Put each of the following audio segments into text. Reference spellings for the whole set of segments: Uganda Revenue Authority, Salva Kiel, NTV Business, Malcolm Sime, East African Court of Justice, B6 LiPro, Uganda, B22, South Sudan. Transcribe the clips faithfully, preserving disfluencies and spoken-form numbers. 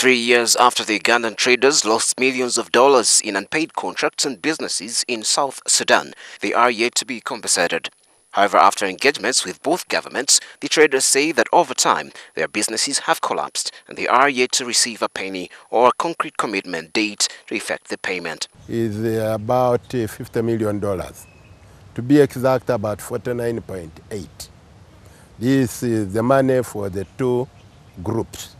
Three years after the Ugandan traders lost millions of dollars in unpaid contracts and businesses in South Sudan, they are yet to be compensated. However, after engagements with both governments, the traders say that over time, their businesses have collapsed and they are yet to receive a penny or a concrete commitment date to effect the payment. It's about fifty million dollars, to be exact about forty-nine point eight. This is the money for the two groups.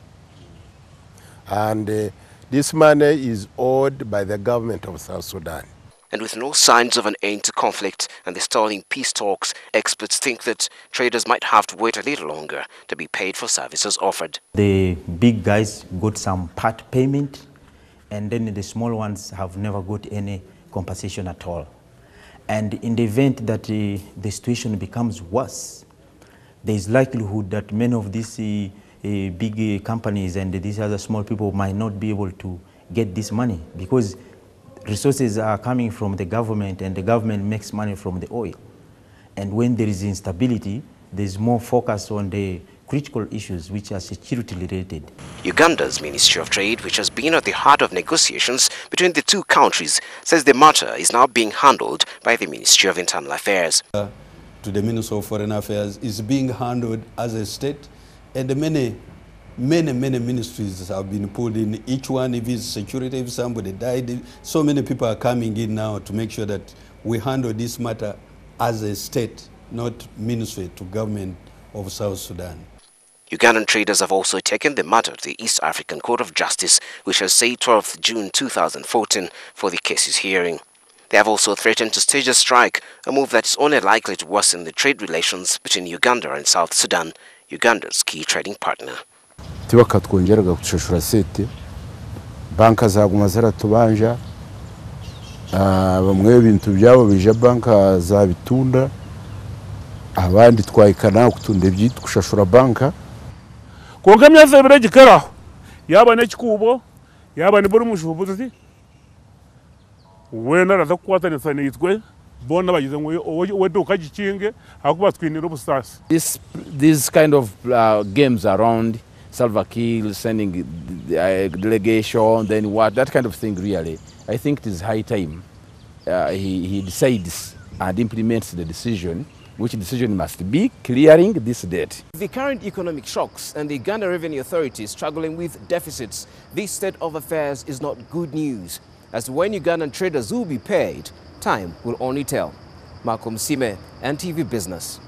And uh, this money is owed by the government of South Sudan. And with no signs of an end to conflict and the stalling peace talks, experts think that traders might have to wait a little longer to be paid for services offered. The big guys got some part payment, and then the small ones have never got any compensation at all. And in the event that uh, the situation becomes worse, there is likelihood that many of these uh, Uh, big uh, companies and these other small people might not be able to get this money, because resources are coming from the government and the government makes money from the oil. And when there is instability, there's more focus on the critical issues which are security related. Uganda's Ministry of Trade, which has been at the heart of negotiations between the two countries, says the matter is now being handled by the Ministry of Internal Affairs. Uh, to the Ministry of Foreign Affairs is being handled as a state. And many, many, many ministries have been pulled in. Each one, if it's security, if somebody died, so many people are coming in now to make sure that we handle this matter as a state, not ministry to government of South Sudan. Ugandan traders have also taken the matter to the East African Court of Justice, which has set twelfth June two thousand fourteen for the case's hearing. They have also threatened to stage a strike, a move that is only likely to worsen the trade relations between Uganda and South Sudan, Uganda's key trading partner. This, these kind of uh, games around Salva Kiel, sending a delegation, then what, that kind of thing really. I think it is high time uh, he, he decides and implements the decision, which decision must be clearing this debt. The current economic shocks and the Uganda Revenue Authority struggling with deficits, this state of affairs is not good news. As to when Ugandan traders will be paid, time will only tell. Malcolm Sime, N T V Business.